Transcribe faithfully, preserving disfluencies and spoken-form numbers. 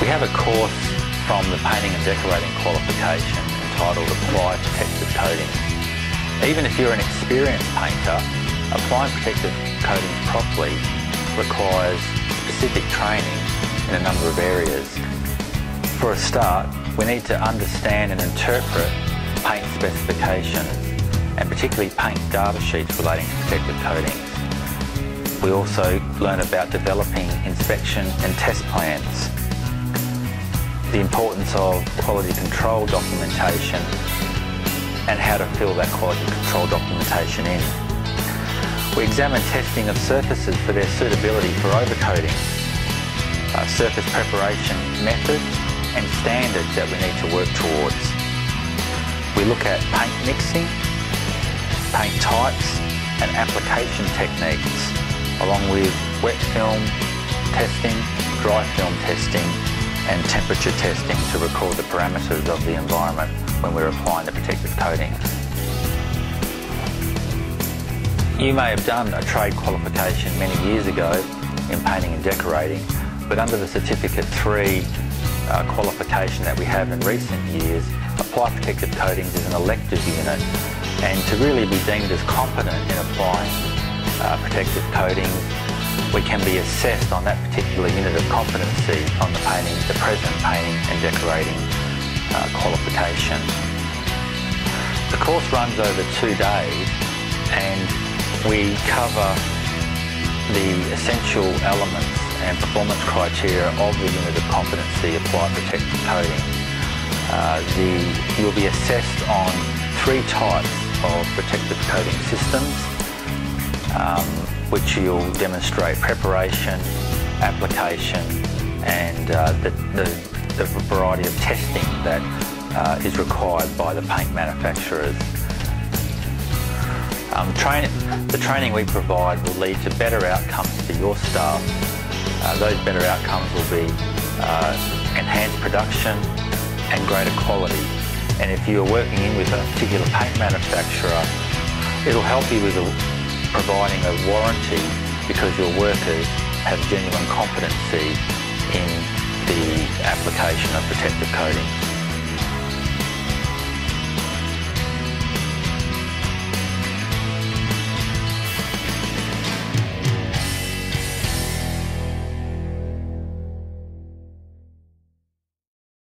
We have a course from the Painting and Decorating qualification entitled Apply Protective Coating. Even if you're an experienced painter, applying protective coating properly requires specific training in a number of areas. For a start, we need to understand and interpret paint specifications and particularly paint data sheets relating to protective coatings. We also learn about developing inspection and test plans, the importance of quality control documentation and how to fill that quality control documentation in. We examine testing of surfaces for their suitability for overcoating, uh, surface preparation methods, and standards that we need to work towards. We look at paint mixing, paint types and application techniques, along with wet film testing, dry film testing and temperature testing to record the parameters of the environment when we're applying the protective coating. You may have done a trade qualification many years ago in painting and decorating, but under the Certificate three Uh, qualification that we have in recent years, Apply Protective Coatings is an elective unit, and to really be deemed as competent in applying uh, protective coatings, we can be assessed on that particular unit of competency on the painting, the present painting and decorating uh, qualification. The course runs over two days and we cover the essential elements and performance criteria of the unit of competency Applied Protective Coating. Uh, the, you'll be assessed on three types of protective coating systems, um, which you'll demonstrate preparation, application and uh, the, the, the variety of testing that uh, is required by the paint manufacturers. Um, train, the training we provide will lead to better outcomes for your staff. Uh, those better outcomes will be uh, enhanced production and greater quality. And if you're working in with a particular paint manufacturer, it'll help you with a, providing a warranty because your workers have genuine competency in the application of protective coating.